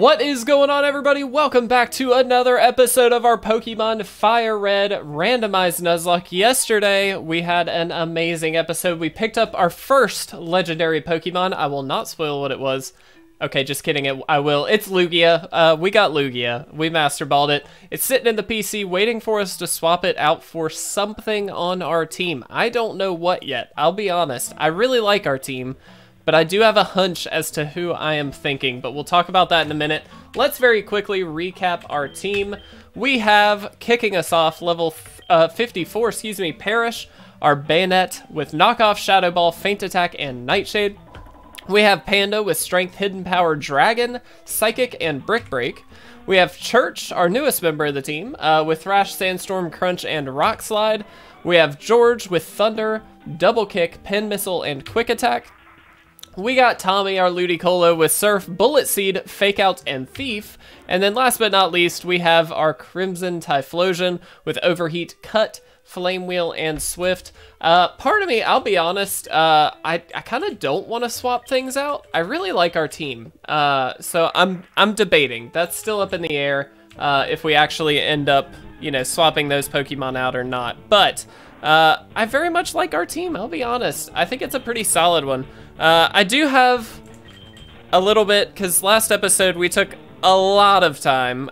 What is going on, everybody? Welcome back to another episode of our Pokemon Fire Red Randomized Nuzlocke. Yesterday, we had an amazing episode. We picked up our first legendary Pokemon. I will not spoil what it was. Okay, just kidding. I will. It's Lugia. We got Lugia. We Master Balled it. It's sitting in the PC waiting for us to swap it out for something on our team. I don't know what yet. I'll be honest. I really like our team, but I do have a hunch as to who I am thinking, but we'll talk about that in a minute. Let's very quickly recap our team. We have, kicking us off, level 54, excuse me, Parrish, our Banette with Knockoff, Shadow Ball, Feint Attack, and Nightshade. We have Panda with Strength, Hidden Power, Dragon, Psychic, and Brick Break. We have Church, our newest member of the team, with Thrash, Sandstorm, Crunch, and Rock Slide. We have George with Thunder, Double Kick, Pin Missile, and Quick Attack. We got Tommy, our Ludicolo, with Surf, Bullet Seed, Fake Out, and Thief. And then last but not least, we have our Crimson Typhlosion with Overheat, Cut, Flame Wheel, and Swift. Part of me, I'll be honest, I kind of don't want to swap things out. I really like our team, so I'm debating. That's still up in the air if we actually end up, you know, swapping those Pokemon out or not. But I very much like our team, I'll be honest. I think it's a pretty solid one. I do have a little bit, because last episode we took a lot of time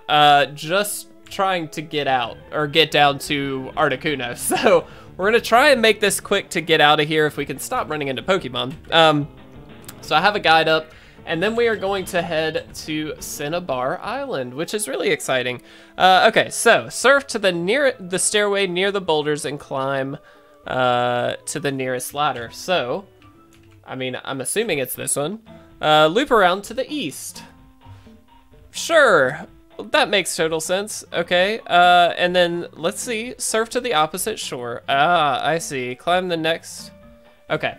just trying to get out, or get down to Articuno. So we're going to try and make this quick to get out of here if we can stop running into Pokemon. So I have a guide up, and then we are going to head to Cinnabar Island, which is really exciting. Okay, so surf to the stairway near the boulders and climb to the nearest ladder. So, I mean, I'm assuming it's this one. Loop around to the east. Sure, that makes total sense. Okay, and then let's see, surf to the opposite shore. Ah, I see, climb the next. Okay,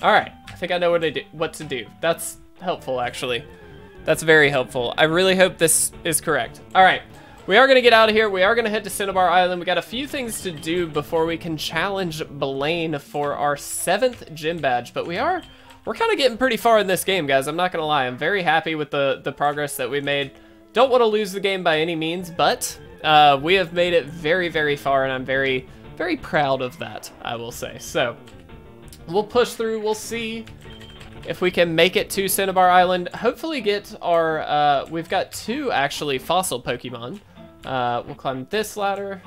all right, I think I know what to do. That's helpful, actually. That's very helpful. I really hope this is correct. All right, we are going to get out of here. We are going to head to Cinnabar Island. We got a few things to do before we can challenge Blaine for our 7th gym badge, but we're kind of getting pretty far in this game, guys. I'm not going to lie. I'm very happy with the progress that we made. Don't want to lose the game by any means, but we have made it very, very far, and I'm very, very proud of that, I will say. So we'll push through. We'll see if we can make it to Cinnabar Island, hopefully get our, we've got 2 actually fossil Pokemon. We'll climb this ladder,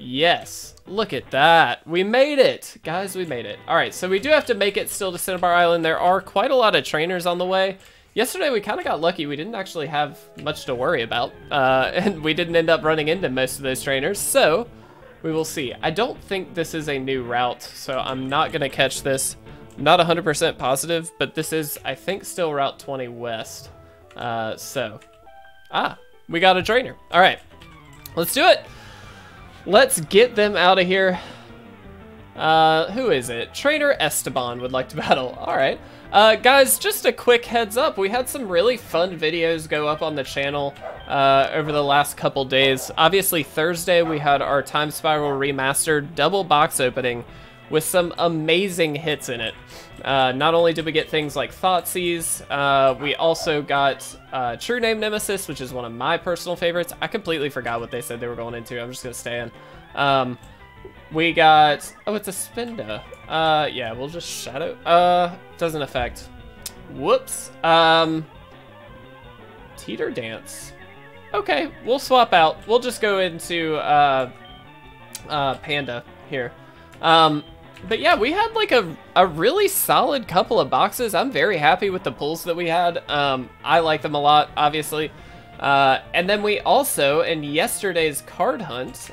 Yes, look at that. We made it, guys, we made it. All right, so we do have to make it still to Cinnabar Island. There are quite a lot of trainers on the way. Yesterday, we kind of got lucky. We didn't actually have much to worry about, and we didn't end up running into most of those trainers, so we will see. I don't think this is a new route, so I'm not gonna catch this. Not 100% positive, but this is, I think, still Route 20 West. So, we got a trainer. All right, let's do it. Let's get them out of here. Who is it? Trainer Esteban would like to battle. All right, guys, just a quick heads up. We had some really fun videos go up on the channel over the last couple days. Obviously, Thursday, we had our Time Spiral Remastered double box opening with some amazing hits in it. Not only did we get things like Thoughtseize, we also got True Name Nemesis, which is one of my personal favorites. I completely forgot what they said they were going into. I'm just going to stay in. We got, oh, it's a Spinda. Yeah, we'll just shadow, doesn't affect. Whoops. Teeter Dance. Okay, we'll swap out. We'll just go into Panda here. But yeah, we had like a really solid couple of boxes. I'm very happy with the pulls that we had. I like them a lot, obviously. And then we also, in yesterday's card hunt,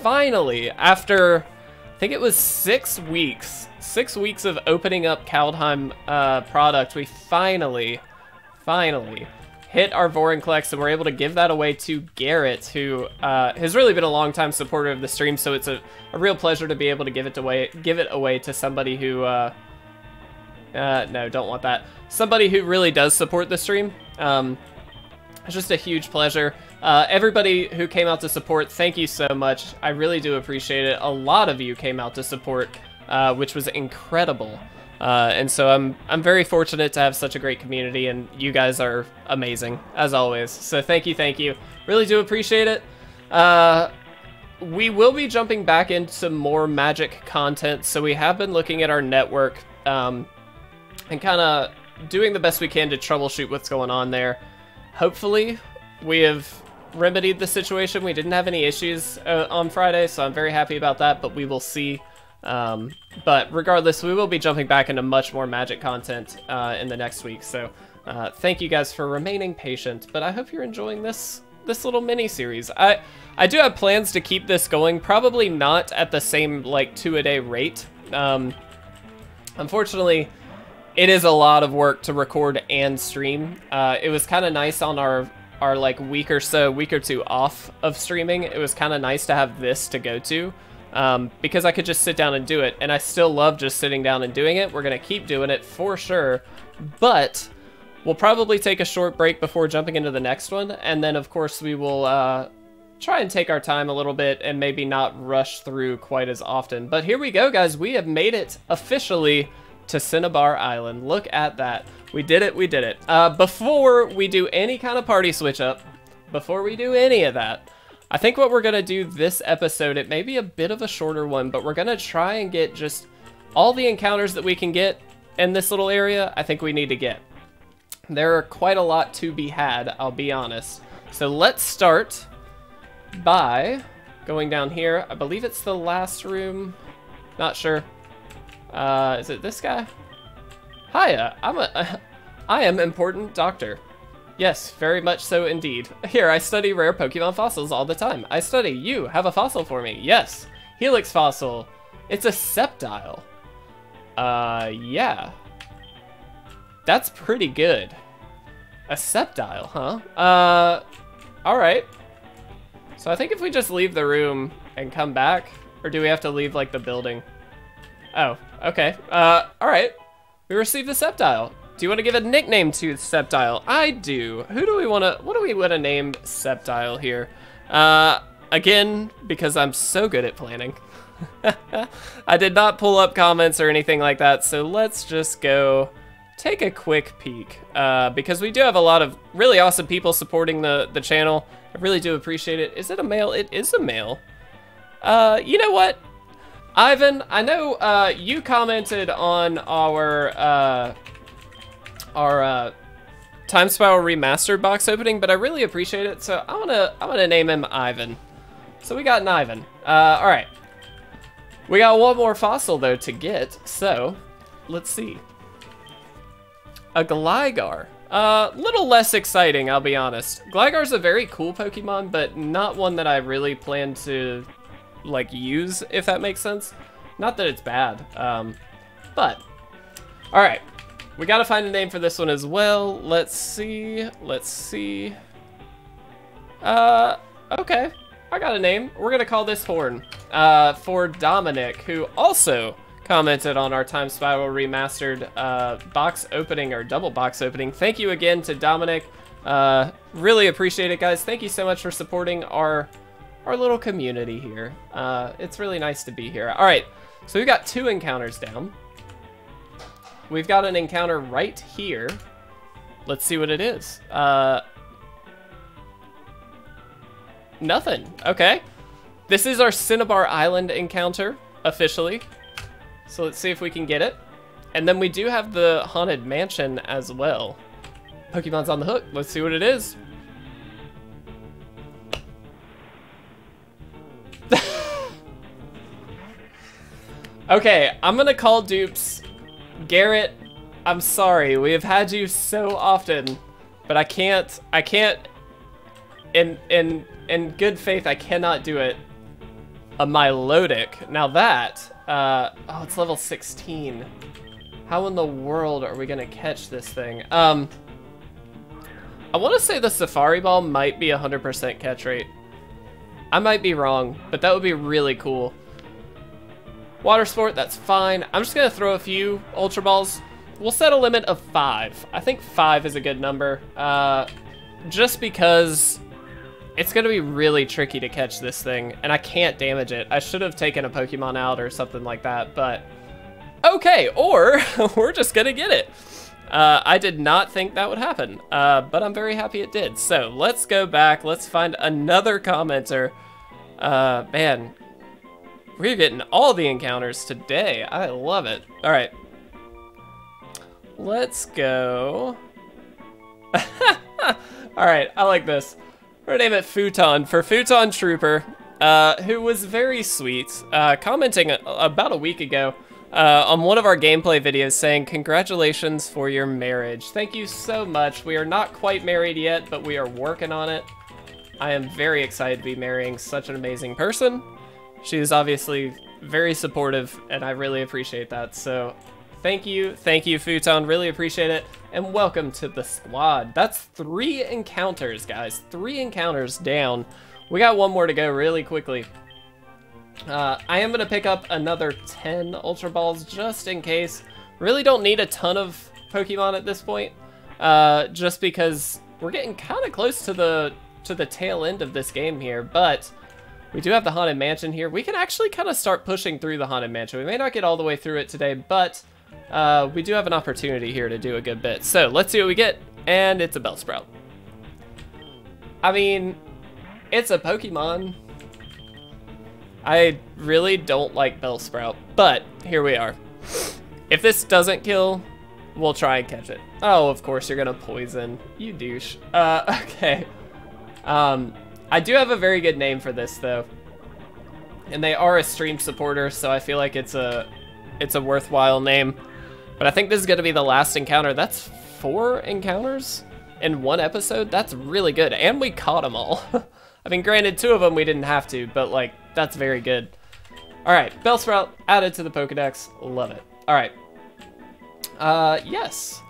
finally, after I think it was 6 weeks of opening up Kaldheim product, we finally hit our Vorinclex, and we're able to give that away to Garrett, who has really been a long-time supporter of the stream. So it's a real pleasure to be able to give it away to somebody who no, don't want that. Somebody who really does support the stream. It's just a huge pleasure. Everybody who came out to support, thank you so much. I really do appreciate it. A lot of you came out to support, which was incredible. And so I'm very fortunate to have such a great community, and you guys are amazing, as always. So thank you. Really do appreciate it. We will be jumping back into more Magic content, so we have been looking at our network and kind of doing the best we can to troubleshoot what's going on there. Hopefully, we have remedied the situation. We didn't have any issues on Friday, so I'm very happy about that, but we will see. But regardless, we will be jumping back into much more Magic content in the next week, so thank you guys for remaining patient, but I hope you're enjoying this little mini-series. I do have plans to keep this going, probably not at the same, like, 2-a-day rate. Unfortunately, it is a lot of work to record and stream. It was kind of nice on our like, week or two off of streaming. It was kind of nice to have this to go to, because I could just sit down and do it, and I still love just sitting down and doing it. We're going to keep doing it for sure, but we'll probably take a short break before jumping into the next one, and then, of course, we will try and take our time a little bit and maybe not rush through quite as often. But here we go, guys. We have made it officially to Cinnabar Island. Look at that. We did it. Before we do any kind of party switch-up, before we do any of that, I think what we're going to do this episode, it may be a bit of a shorter one, but we're going to try and get just all the encounters that we can get in this little area. I think we need to get. There are quite a lot to be had, I'll be honest. So let's start by going down here. I believe it's the last room. Not sure. Is it this guy? Hiya, I am important doctor. Yes, very much so indeed. Here, I study rare Pokemon fossils all the time. I study you. Have a fossil for me. Yes. Helix fossil. It's a Sceptile. Yeah. That's pretty good. A Sceptile, huh? Alright. So I think if we just leave the room and come back, or do we have to leave, like, the building? Oh, okay. Alright. We received the Sceptile. Do you want to give a nickname to Sceptile? I do. What do we want to name Sceptile here? Again, because I'm so good at planning. I did not pull up comments or anything like that, so let's just go take a quick peek, because we do have a lot of really awesome people supporting the channel. I really do appreciate it. Is it a male? It is a male. You know what? Ivan, I know you commented on our Time Spiral Remastered box opening, but I really appreciate it, so I'm gonna name him Ivan. So we got an Ivan. All right. We got one more fossil, though, to get, so let's see. A Gligar. Little less exciting, I'll be honest. Gligar's a very cool Pokemon, but not one that I really plan to, like, use, if that makes sense. Not that it's bad, but. All right, we gotta find a name for this one as well. Let's see. Okay, I got a name. We're gonna call this Horn, for Dominic, who also commented on our Time Spiral Remastered box opening, or double box opening. Thank you again to Dominic. Really appreciate it, guys. Thank you so much for supporting our little community here. It's really nice to be here. All right, so we've got two encounters down. We've got an encounter right here. Let's see what it is. Nothing. Okay. This is our Cinnabar Island encounter, officially. So let's see if we can get it. And then we do have the Haunted Mansion as well. Pokemon's on the hook. Let's see what it is. Okay, I'm gonna call dupes. Garrett, I'm sorry. We have had you so often, but I can't, in good faith, I cannot do it. A Milotic. Now that, oh, it's level 16. How in the world are we gonna catch this thing? I want to say the Safari Ball might be 100% catch rate. I might be wrong, but that would be really cool. Water Sport, that's fine. I'm just gonna throw a few Ultra Balls. We'll set a limit of 5. I think 5 is a good number, just because it's gonna be really tricky to catch this thing, and I can't damage it. I should have taken a Pokemon out or something like that, but Okay, or we're just gonna get it. I did not think that would happen, but I'm very happy it did. So let's go back, let's find another commenter. Man, we're getting all the encounters today. I love it. All right, let's go. All right, I like this. We're gonna name it Futon for Futon Trooper, who was very sweet, commenting about a week ago on one of our gameplay videos saying, congratulations for your marriage. Thank you so much. We are not quite married yet, but we are working on it. I am very excited to be marrying such an amazing person. She is obviously very supportive, and I really appreciate that. So thank you, Futon. Really appreciate it. And welcome to the squad. That's 3 encounters, guys. 3 encounters down. We got one more to go really quickly. I am gonna pick up another 10 Ultra Balls just in case. Really don't need a ton of Pokemon at this point, just because we're getting kind of close to the tail end of this game here, but we do have the Haunted Mansion here. We can actually kind of start pushing through the Haunted Mansion. We may not get all the way through it today, but we do have an opportunity here to do a good bit. So let's see what we get, and it's a Bellsprout. I mean, it's a Pokemon. I really don't like Bellsprout, but here we are. If this doesn't kill, we'll try and catch it. Oh, of course you're gonna poison, you douche. Okay. I do have a very good name for this though, and they are a stream supporter, so I feel like it's a worthwhile name. But I think this is gonna be the last encounter. That's 4 encounters in one episode. That's really good, and we caught them all. I mean, granted, 2 of them we didn't have to, but like, that's very good. All right, Bellsprout added to the Pokedex. Love it. All right. Yes.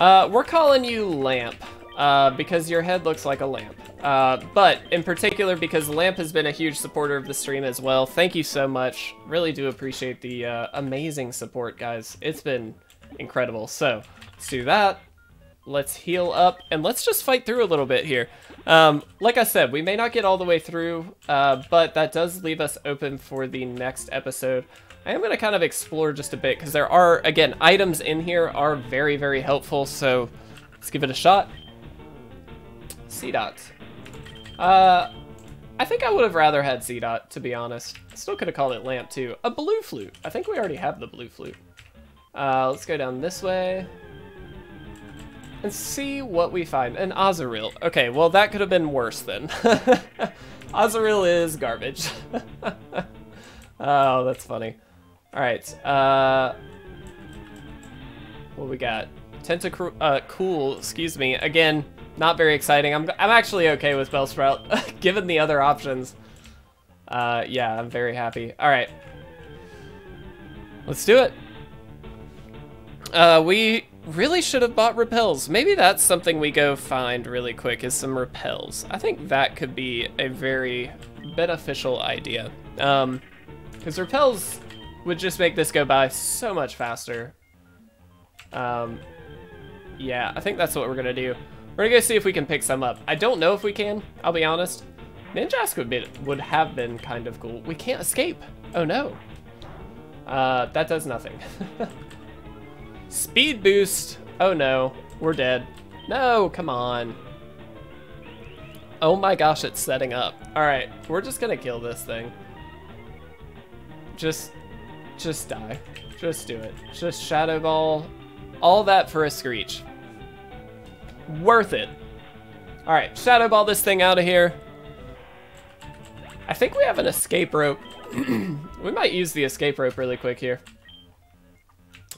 We're calling you Lamp because your head looks like a lamp. But in particular, because Lamp has been a huge supporter of the stream as well. Thank you so much. Really do appreciate the amazing support, guys. It's been incredible. So let's do that. Let's heal up, and let's just fight through a little bit here. Like I said, we may not get all the way through, but that does leave us open for the next episode. I am going to kind of explore just a bit, because there are, again, items in here are very, very helpful, so let's give it a shot. C-Dot. I think I would have rather had C-Dot, to be honest. Still could have called it Lamp, too. A Blue Flute. I think we already have the Blue Flute. Let's go down this way and see what we find. An Azumarill. Okay, well, that could have been worse then. Azumarill is garbage. Oh, that's funny. All right. What we got? Tentacruel, cool, excuse me. Again, not very exciting. I'm actually okay with Bellsprout, given the other options. Yeah, I'm very happy. All right. Let's do it. We really should have bought repels. Maybe that's something we go find really quick, is some repels. I think that could be a very beneficial idea. Because repels would just make this go by so much faster. Yeah, I think that's what we're gonna do. We're gonna go see if we can pick some up. I don't know if we can, I'll be honest. Ninjask would have been kind of cool. We can't escape, oh no. That does nothing. Speed boost. Oh no, we're dead. No, come on. Oh my gosh, it's setting up. All right, we're just gonna kill this thing. Just die. Just do it. Just Shadow Ball. All that for a Screech. Worth it. All right, Shadow Ball this thing out of here. I think we have an escape rope. We might use the escape rope really quick here.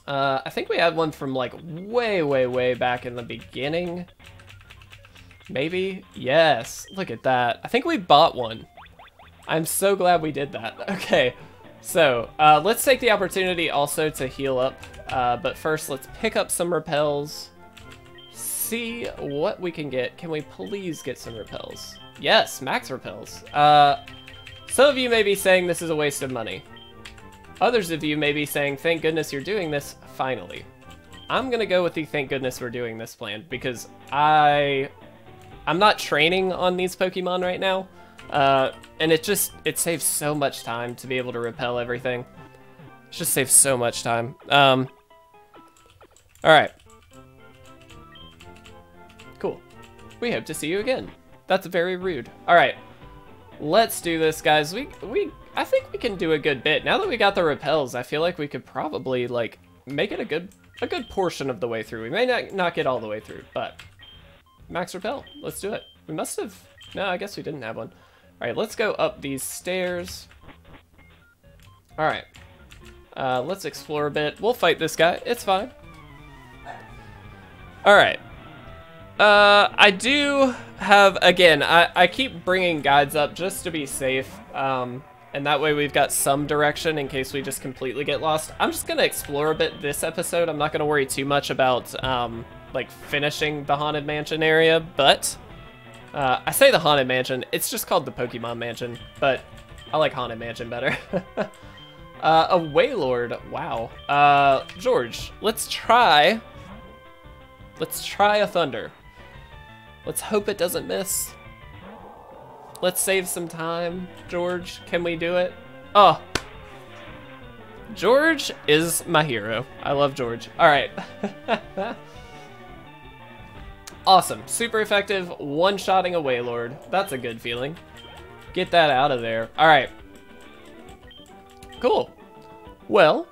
I think we had one from like way, way, way back in the beginning. Maybe? Yes. Look at that. I think we bought one. I'm so glad we did that. Okay. So let's take the opportunity also to heal up. But first, let's pick up some repels. See what we can get. Can we please get some repels? Yes, max repels. Some of you may be saying this is a waste of money. Others of you may be saying, thank goodness you're doing this, finally. I'm gonna go with the thank goodness we're doing this plan, because I'm not training on these Pokemon right now, and it saves so much time to be able to repel everything. Just saves so much time. Alright. Cool. We hope to see you again. That's very rude. Alright. Let's do this, guys. I think we can do a good bit. Now that we got the repels, I feel like we could probably, like, make it a good portion of the way through. We may not get all the way through, but max repel. Let's do it. We must have... No, I guess we didn't have one. Alright, let's go up these stairs. Alright. Let's explore a bit. We'll fight this guy. It's fine. Alright. I do have... Again, I keep bringing guides up just to be safe. And that way we've got some direction in case we just completely get lost. I'm just going to explore a bit this episode. I'm not going to worry too much about, like, finishing the Haunted Mansion area, but... I say the Haunted Mansion. It's just called the Pokemon Mansion, but I like Haunted Mansion better. A Wailord. Wow. George, let's try a Thunder. Let's hope it doesn't miss. Let's save some time, George. Can we do it? Oh, George is my hero. I love George. All right. Awesome. Super effective. One-shotting a Wailord. That's a good feeling. Get that out of there. All right. Cool. Well,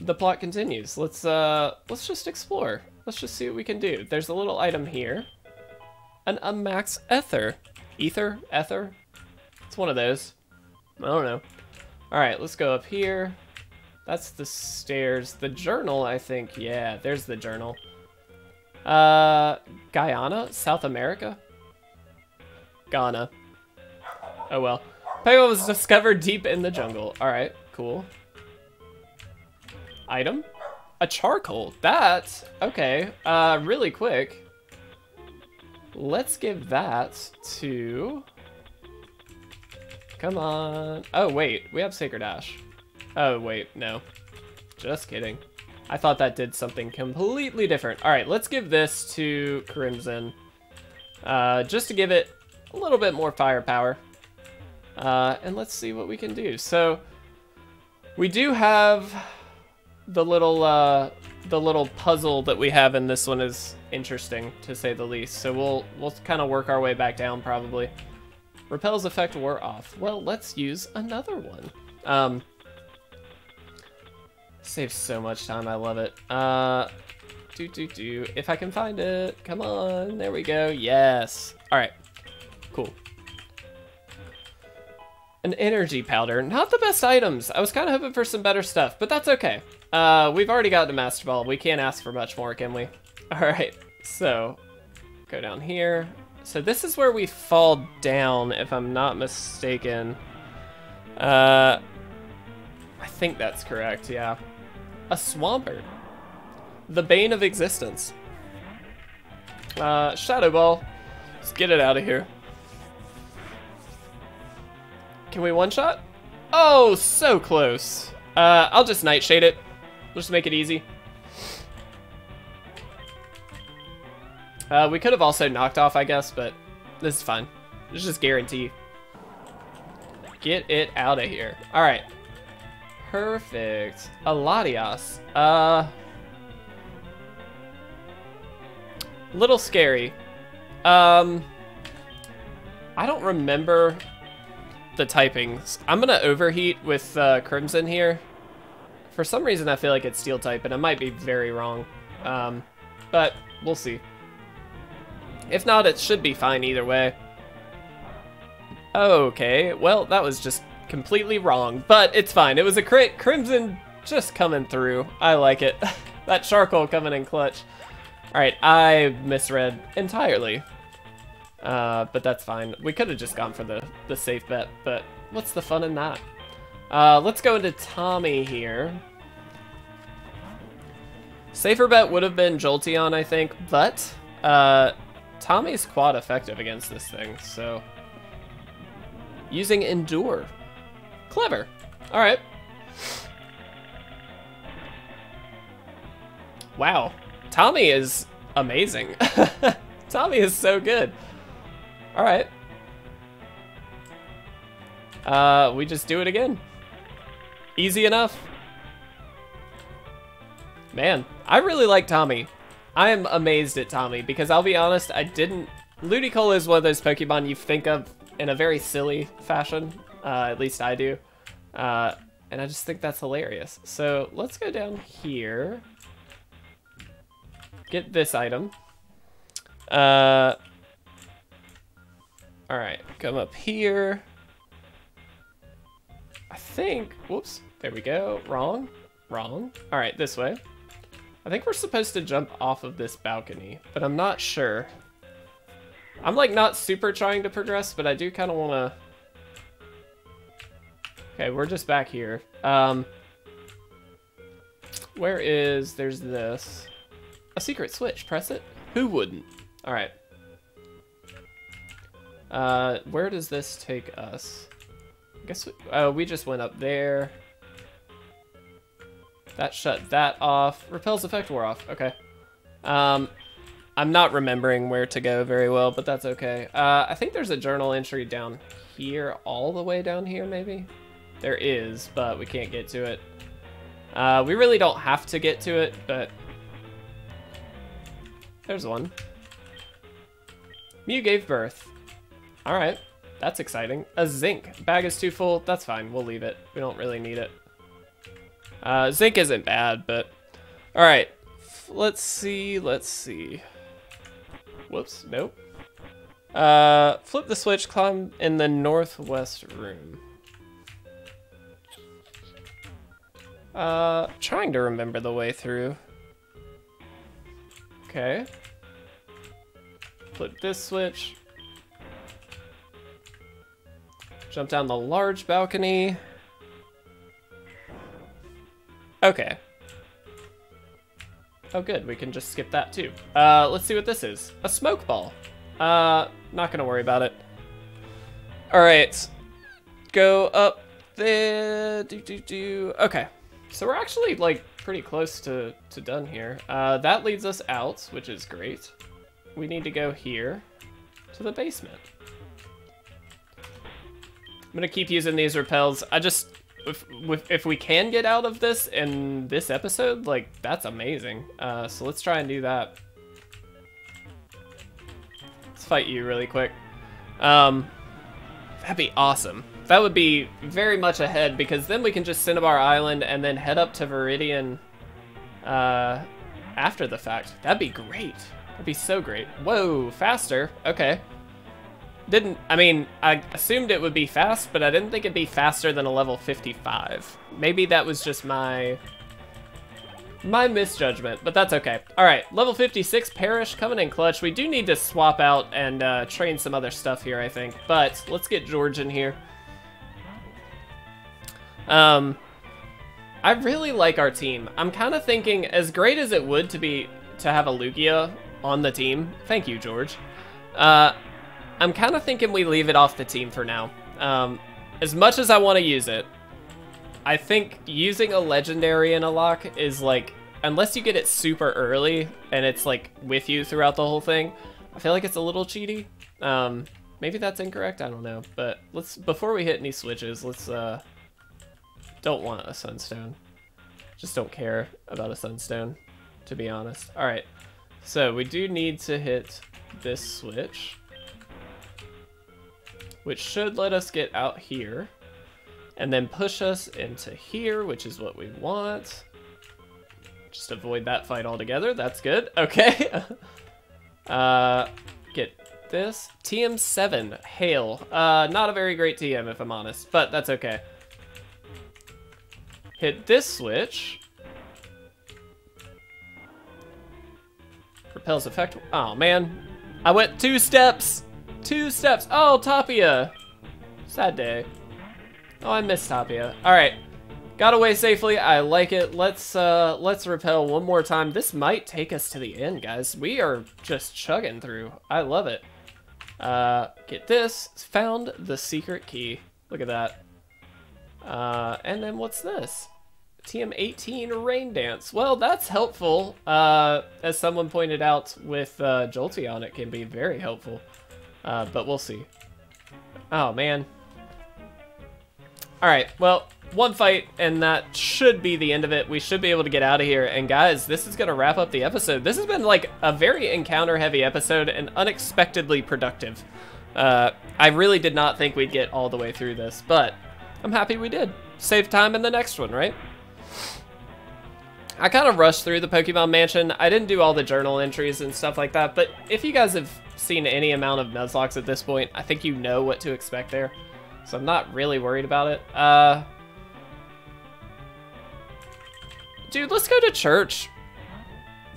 the plot continues. Let's just explore. Let's just see what we can do. There's a little item here. An Unmax Ether. Ether? Ether? It's one of those. I don't know. Alright, let's go up here. That's the stairs. The journal, I think. Yeah, there's the journal. Guyana? South America? Ghana. Oh well. Pokemon was discovered deep in the jungle. Alright, cool. Item? A charcoal. That? Okay. Really quick. Let's give that to... Come on. Oh, wait. We have Sacred Ash. Oh, wait. No. Just kidding. I thought that did something completely different. All right, let's give this to Crimson. Just to give it a little bit more firepower. And let's see what we can do. So, we do have... The little puzzle that we have in this one is interesting, to say the least. So we'll kind of work our way back down, probably. Repel's effect wore off. Well, let's use another one. Saves so much time. I love it. If I can find it. Come on. There we go. Yes. All right. Cool. An energy powder. Not the best items. I was kind of hoping for some better stuff, but that's okay. We've already got the Master Ball. We can't ask for much more, can we? Alright, so go down here. So this is where we fall down, if I'm not mistaken. I think that's correct, yeah. A Swampert. The bane of existence. Shadow Ball. Let's get it out of here. Can we one-shot? Oh, so close. I'll just Nightshade it. We'll just make it easy. We could have also knocked off, I guess, but this is fine. It's just guarantee. Get it out of here. All right. Perfect. A Latias. Little scary. I don't remember the typings. I'm gonna overheat with Crimson here. For some reason, I feel like it's steel type, and I might be very wrong. But we'll see. If not, it should be fine either way. Okay, well, that was just completely wrong, but it's fine. It was a crit. Crimson just coming through. I like it. That charcoal coming in clutch. Alright, I misread entirely. But that's fine. We could have just gone for the safe bet, but what's the fun in that? Let's go into Tommy here. Safer bet would have been Jolteon, I think, but Tommy's quad effective against this thing, so... Using Endure. Clever. Alright. Wow. Tommy is amazing. Tommy is so good. Alright. We just do it again. Easy enough. Man, I really like Tommy. I am amazed at Tommy because I'll be honest, I didn't... Ludicolo is one of those Pokemon you think of in a very silly fashion. At least I do. And I just think that's hilarious. So let's go down here. Get this item. Alright, come up here. I think... Whoops. There we go. Wrong. Wrong. Alright, this way. I think we're supposed to jump off of this balcony, but I'm not sure. I'm, like, not super trying to progress, but I do kind of want to... Okay, we're just back here. Where is... There's this. A secret switch. Press it. Who wouldn't? Alright. Where does this take us? I guess we just went up there. That shut that off. Repel's effect wore off. Okay. I'm not remembering where to go very well, but that's okay. I think there's a journal entry down here, all the way down here, maybe? There is, but we can't get to it. We really don't have to get to it, but... There's one. Mew gave birth. Alright, that's exciting. A zinc. Bag is too full. That's fine. We'll leave it. We don't really need it. Zinc isn't bad, but... Alright, let's see, Whoops, nope. Flip the switch, climb in the northwest room. Trying to remember the way through. Okay. Flip this switch. Jump down the large balcony. Okay. Oh good, we can just skip that too. Let's see what this is. A smoke ball. Not gonna worry about it. Alright. Go up there. Okay. So we're actually, like, pretty close to done here. That leads us out, which is great. We need to go here to the basement. I'm gonna keep using these repels. I just... If we can get out of this in this episode, like, that's amazing. So let's try and do that. Let's fight you really quick. That'd be awesome. That would be very much ahead, because then we can just Cinnabar Island and then head up to Viridian after the fact. That'd be great. That'd be so great. Whoa, faster. Okay. I mean, I assumed it would be fast, but I didn't think it'd be faster than a level 55. Maybe that was just my misjudgment, but that's okay. All right, level 56, Parrish, coming in clutch. We do need to swap out and train some other stuff here, I think, but let's get George in here. I really like our team. I'm kind of thinking, as great as it would to have a Lugia on the team, thank you, George, I'm kind of thinking we leave it off the team for now. As much as I want to use it, I think using a legendary in a lock is like, unless you get it super early and it's like with you throughout the whole thing, I feel like it's a little cheaty. Maybe that's incorrect, I don't know. But let's, before we hit any switches, let's, don't want a sunstone. Just don't care about a sunstone, to be honest. All right, so we do need to hit this switch, which should let us get out here and then push us into here, which is what we want. Just avoid that fight altogether. That's good. Okay. Get this. TM7, hail. Not a very great TM, if I'm honest, but that's okay. Hit this switch. Repel's effect. Oh, man. I went two steps. Oh, Tapia. Sad day. Oh, I miss Tapia. All right, got away safely. I like it. Let's repel one more time. This might take us to the end, guys. We are just chugging through. I love it. Get this. Found the secret key. Look at that. And then what's this? TM18 Rain Dance. Well, that's helpful. As someone pointed out with Jolteon, it can be very helpful. But we'll see. Oh, man. Alright, well, One fight, and that should be the end of it. We should be able to get out of here. And guys, this is going to wrap up the episode. This has been like a very encounter-heavy episode and unexpectedly productive. I really did not think we'd get all the way through this, but I'm happy we did. Save time in the next one, right? I kind of rushed through the Pokemon Mansion. I didn't do all the journal entries and stuff like that, but if you guys have seen any amount of Nuzlocke at this point, I think you know what to expect there. So I'm not really worried about it. Dude, let's go to Church.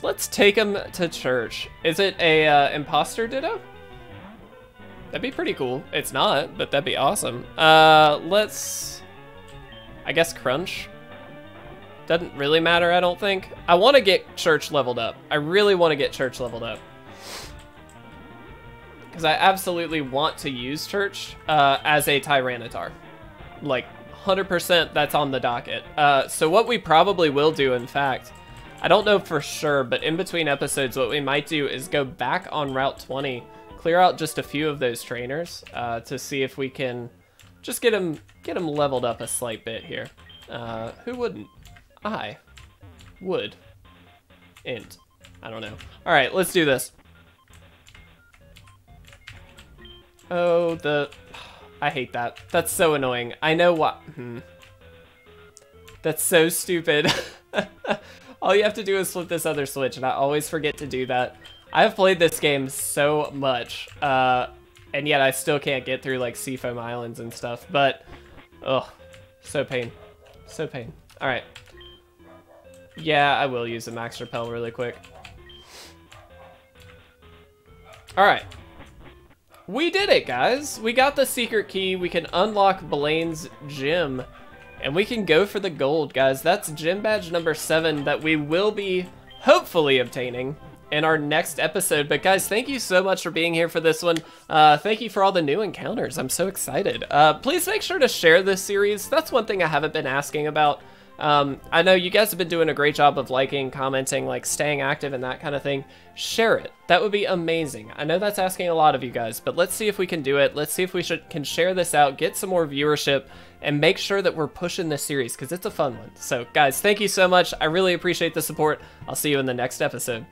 Let's take him to Church. Is it a imposter ditto? That'd be pretty cool. It's not, but that'd be awesome. Let's... I guess Crunch. Doesn't really matter, I don't think. I want to get Church leveled up. I really want to get Church leveled up. Because I absolutely want to use Church as a Tyranitar. Like... 100% that's on the docket. So what we probably will do, in fact, I don't know for sure, but in between episodes, what we might do is go back on Route 20, clear out just a few of those trainers to see if we can just get them leveled up a slight bit here. Who wouldn't? I would. And I don't know. All right, let's do this. Oh, I hate that. That's so annoying. I know what. That's so stupid. All you have to do is flip this other switch, and I always forget to do that. I've played this game so much, and yet I still can't get through, like, Seafoam Islands and stuff, but, oh, so pain. So pain. All right. Yeah, I will use a Max Repel really quick. All right. We did it, guys. We got the secret key. We can unlock Blaine's gym, and we can go for the gold, guys. That's gym badge number 7 that we will be hopefully obtaining in our next episode. But guys, thank you so much for being here for this one. Thank you for all the new encounters. I'm so excited. Please make sure to share this series. That's one thing I haven't been asking about. I know you guys have been doing a great job of liking, commenting, like staying active and that kind of thing. Share it. That would be amazing. I know that's asking a lot of you guys, but let's see if we can do it. Let's see if we can share this out, get some more viewership, and make sure that we're pushing this series because it's a fun one. So guys, thank you so much. I really appreciate the support. I'll see you in the next episode.